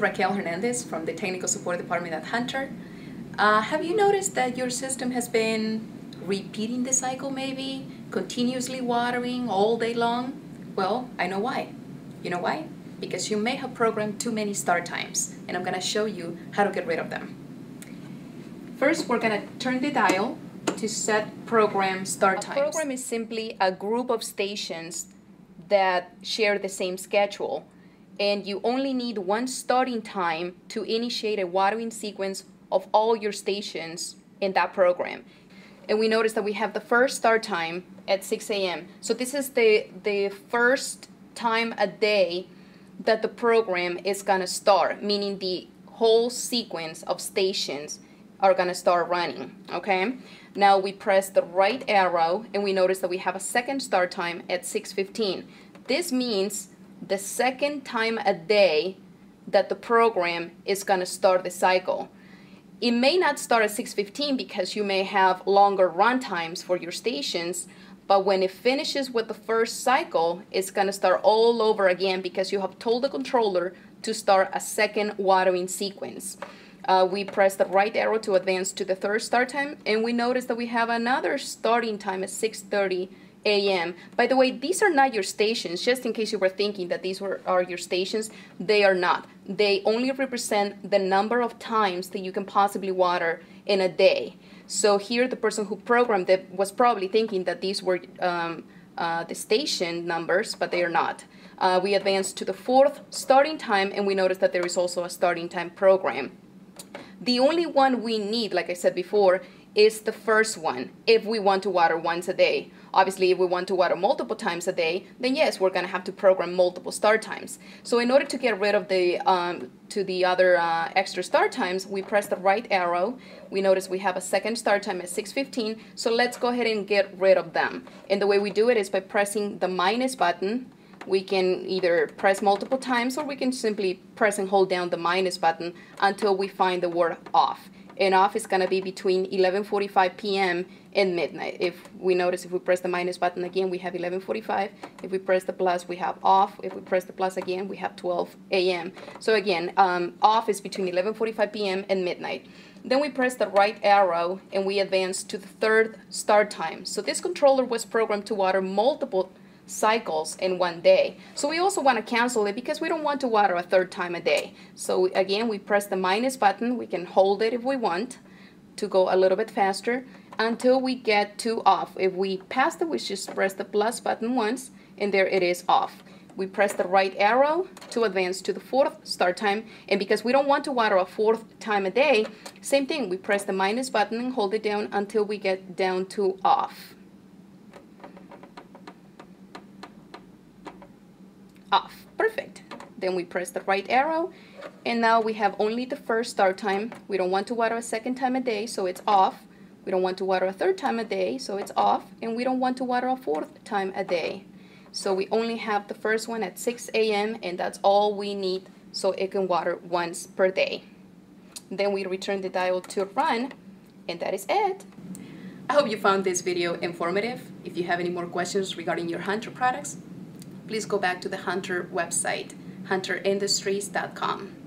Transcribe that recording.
Raquel Hernandez from the Technical Support Department at Hunter. Have you noticed that your system has been repeating the cycle maybe, continuously watering all day long? Well, I know why. You know why? Because you may have programmed too many start times, and I'm going to show you how to get rid of them. First, we're going to turn the dial to set program start times. A program is simply a group of stations that share the same schedule, and you only need one starting time to initiate a watering sequence of all your stations in that program. And we notice that we have the first start time at 6 a.m. So this is the first time a day that the program is going to start, meaning the whole sequence of stations are going to start running, okay? Now we press the right arrow and we notice that we have a second start time at 6:15. This means the second time a day that the program is going to start the cycle. It may not start at 6:15 because you may have longer run times for your stations, but when it finishes with the first cycle, it's going to start all over again because you have told the controller to start a second watering sequence. We press the right arrow to advance to the third start time, and we notice that we have another starting time at 6:30 a.m. By the way, these are not your stations, just in case you were thinking that these are your stations. They are not. They only represent the number of times that you can possibly water in a day. So here the person who programmed it was probably thinking that these were the station numbers, but they are not. We advance to the fourth starting time, and we notice that there is also a starting time program. The only one we need, like I said before, is the first one if we want to water once a day. Obviously, if we want to water multiple times a day, then yes, we're going to have to program multiple start times. So in order to get rid of the other extra start times, we press the right arrow. We notice we have a second start time at 6:15, so let's go ahead and get rid of them. And the way we do it is by pressing the minus button. We can either press multiple times or we can simply press and hold down the minus button until we find the word off. And off is going to be between 11:45 p.m. and midnight. If we notice, if we press the minus button again, we have 11:45. If we press the plus, we have off. If we press the plus again, we have 12 a.m. So again, off is between 11:45 p.m. and midnight. Then we press the right arrow and we advance to the third start time. So this controller was programmed to water multiple cycles in one day. So we also want to cancel it because we don't want to water a third time a day. So again, we press the minus button. We can hold it if we want to go a little bit faster until we get to off. If we pass it, we just press the plus button once, and there it is, off. We press the right arrow to advance to the fourth start time, and because we don't want to water a fourth time a day, same thing, we press the minus button and hold it down until we get down to off. Off. Perfect. Then we press the right arrow, and now we have only the first start time. We don't want to water a second time a day, so it's off. We don't want to water a third time a day, so it's off, and we don't want to water a fourth time a day. So we only have the first one at 6 a.m., and that's all we need so it can water once per day. Then we return the dial to run, and that is it. I hope you found this video informative. If you have any more questions regarding your Hunter products, please go back to the Hunter website, hunterindustries.com.